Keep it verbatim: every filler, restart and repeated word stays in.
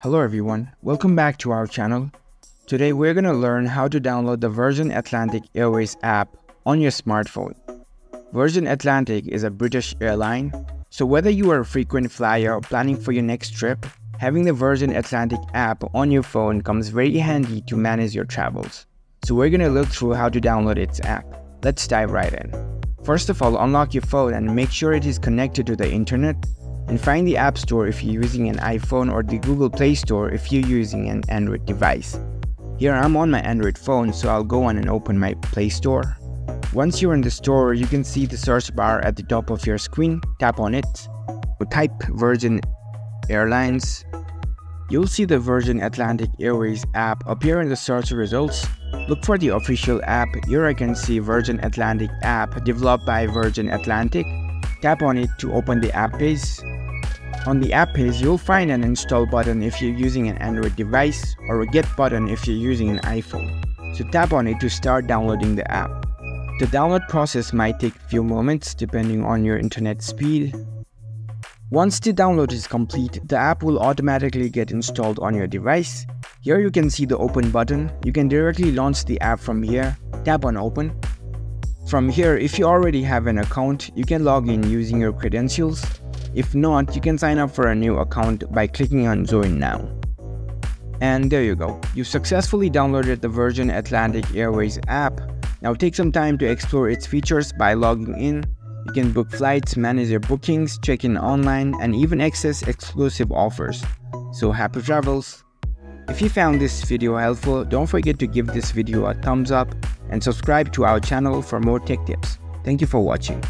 Hello everyone, welcome back to our channel. Today we're going to learn how to download the Virgin Atlantic Airways app on your smartphone. Virgin Atlantic is a British airline, so whether you are a frequent flyer or planning for your next trip, having the Virgin Atlantic app on your phone comes very handy to manage your travels. So we're going to look through how to download its app. Let's dive right in. First of all, unlock your phone and make sure it is connected to the internet, and find the App Store if you're using an iPhone or the Google Play Store if you're using an Android device. Here I'm on my Android phone, so I'll go on and open my Play Store. Once you're in the store, you can see the search bar at the top of your screen. Tap on it, or type Virgin Airlines. You'll see the Virgin Atlantic Airways app appear in the search results. Look for the official app. Here I can see Virgin Atlantic app developed by Virgin Atlantic. Tap on it to open the app page. On the app page, you'll find an install button if you're using an Android device or a get button if you're using an iPhone. So tap on it to start downloading the app. The download process might take a few moments depending on your internet speed. Once the download is complete, the app will automatically get installed on your device. Here you can see the open button. You can directly launch the app from here. Tap on open. From here, if you already have an account, you can log in using your credentials. If not, you can sign up for a new account by clicking on Join Now. And there you go. You've successfully downloaded the Virgin Atlantic Airways app. Now take some time to explore its features by logging in. You can book flights, manage your bookings, check in online, and even access exclusive offers. So happy travels! If you found this video helpful, don't forget to give this video a thumbs up and subscribe to our channel for more tech tips. Thank you for watching.